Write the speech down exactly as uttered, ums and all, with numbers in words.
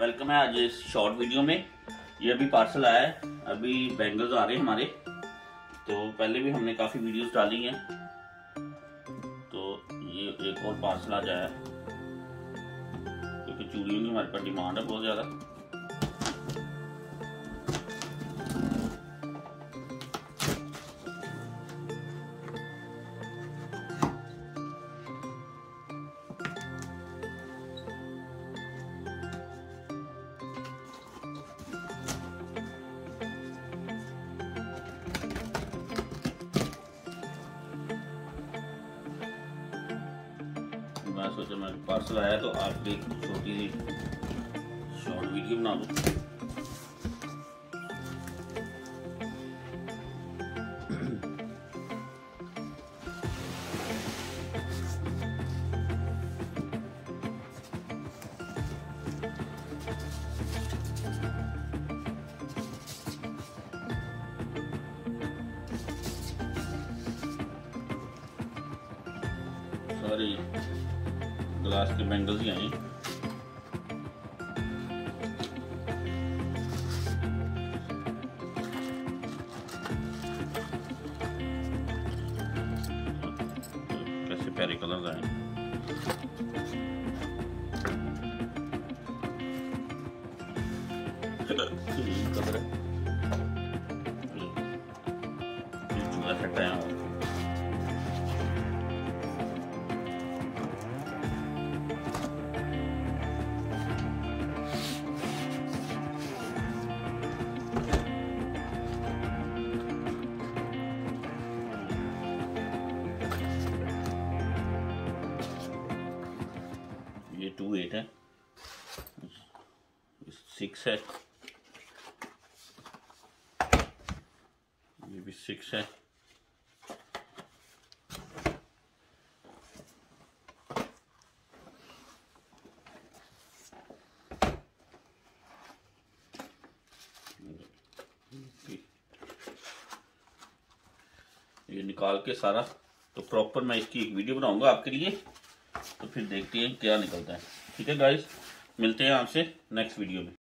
Welcome है आज इस शॉर्ट वीडियो में। ये अभी पार्सल आया है, अभी बैंगल्स आ रहे हैं हमारे। तो पहले भी हमने काफ़ी वीडियोस डाली हैं, तो ये एक और पार्सल आ जाया है क्योंकि चूड़ियों की हमारे पास डिमांड है बहुत ज़्यादा। मैं सोचा मैं पार्सल आया तो आपकी छोटी सी शॉर्ट वीडियो बना लूँ। सारी ग्लास के बैंगल्स ही आए। कैसे प्यारे कलर्स आए। कलर है सेट है। टू एट है, सिक्स है, ये भी सिक्स है, ये निकाल के सारा तो प्रॉपर मैं इसकी एक वीडियो बनाऊंगा आपके लिए। तो फिर देखते हैं क्या निकलता है। ठीक है गाइस, मिलते हैं आपसे नेक्स्ट वीडियो में।